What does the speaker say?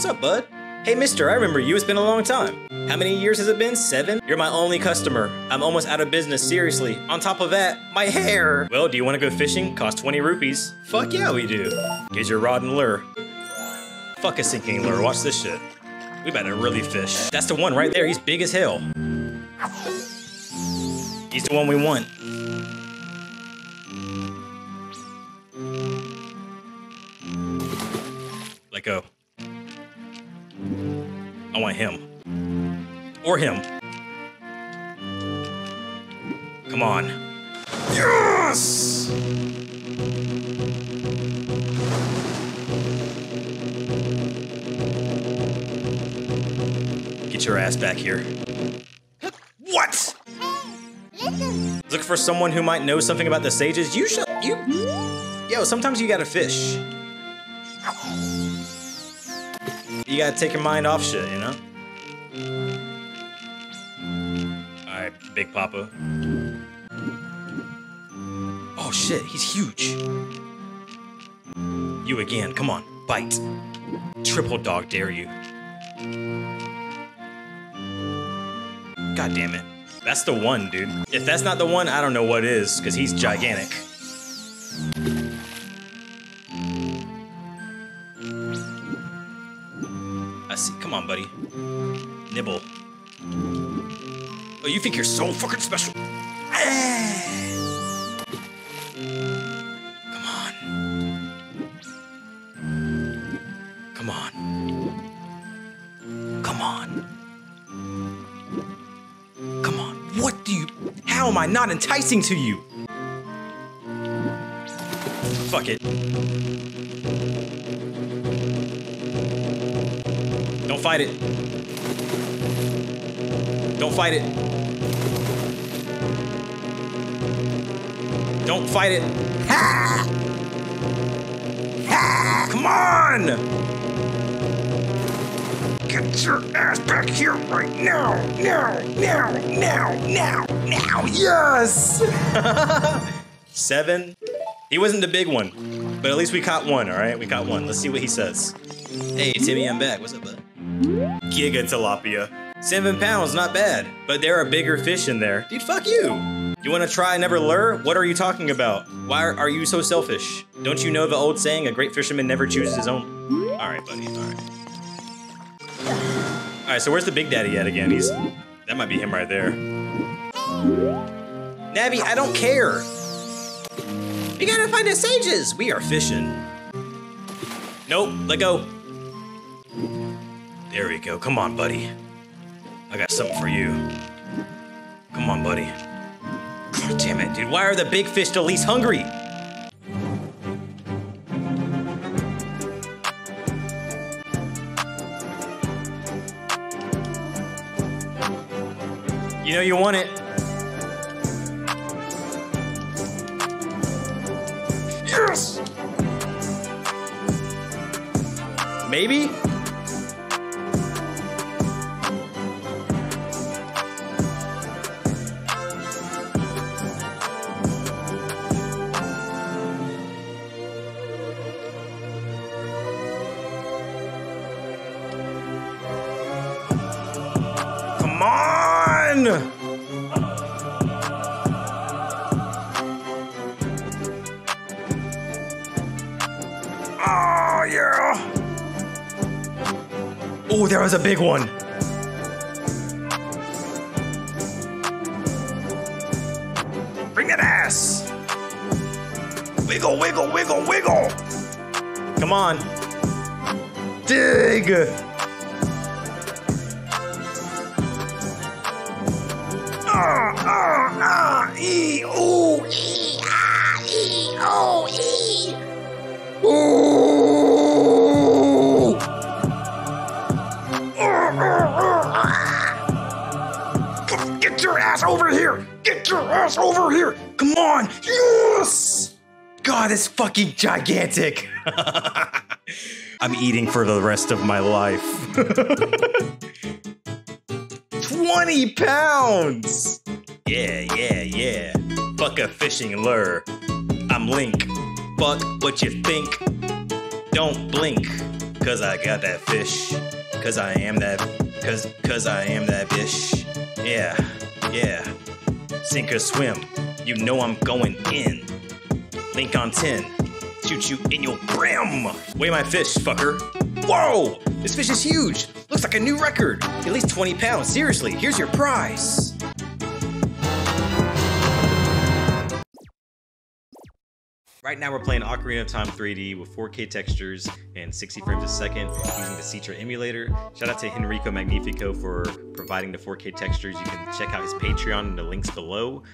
what's up, bud? Hey, mister, I remember you. It's been a long time. How many years has it been? 7? You're my only customer. I'm almost out of business, seriously. On top of that, my hair. Well, do you want to go fishing? Cost 20 rupees. Fuck yeah, we do. Get your rod and lure. Fuck a sinking lure. Watch this shit. We better really fish. That's the one right there. He's big as hell. He's the one we want. Let go. I want him. Or him. Come on. Yes! Get your ass back here. What? Look for someone who might know something about the sages. Yo, sometimes you gotta fish. You gotta take your mind off shit, you know? Alright, Big Papa. Oh shit, he's huge. You again, come on, bite. Triple dog dare you. God damn it. That's the one, dude. If that's not the one, I don't know what is, because he's gigantic. Come on, buddy. Nibble. Oh, you think you're so fucking special? Come on. Come on. Come on. Come on. What do you... How am I not enticing to you? Fuck it. Don't fight it. Don't fight it. Don't fight it. Ha! Ha! Come on! Get your ass back here right now! Now! Now! Now! Now! Now! Yes! 7. He wasn't the big one, but at least we caught one, all right? We caught one. Let's see what he says. Hey, Timmy, I'm back. What's up, bud? Giga tilapia. 7 pounds, not bad. But there are bigger fish in there. Dude, fuck you. You want to try never lure? What are you talking about? Why are you so selfish? Don't you know the old saying, a great fisherman never chooses his own? All right, buddy, all right. All right, so where's the big daddy at again? That might be him right there. Navi, I don't care. We gotta find the sages. We are fishing. Nope, let go. There we go. Come on, buddy. I got something for you. Come on, buddy. God damn it, dude. Why are the big fish the least hungry? You know you want it. Yes! Maybe? Come on! Oh, yeah! Oh, there was a big one. Bring that ass. Wiggle, wiggle, wiggle, wiggle. Come on. Dig. E, ooh, e, ah, e, oh, e. Ooh. Get your ass over here! Get your ass over here! Come on! Yes! God, it's fucking gigantic! I'm eating for the rest of my life. 20 pounds! Yeah, yeah, yeah. Fuck a fishing lure. I'm Link. Fuck what you think. Don't blink. 'Cause I got that fish. 'Cause I am that. 'Cause I am that fish. Yeah, yeah. Sink or swim. You know I'm going in. Link on 10. Shoot you in your brim. Weigh my fish, fucker. Whoa! This fish is huge. Looks like a new record. At least 20 pounds. Seriously, here's your prize. Right now we're playing Ocarina of Time 3D with 4K textures and 60 frames a second using the Citra emulator. Shout out to Henrico Magnifico for providing the 4K textures. You can check out his Patreon in the links below.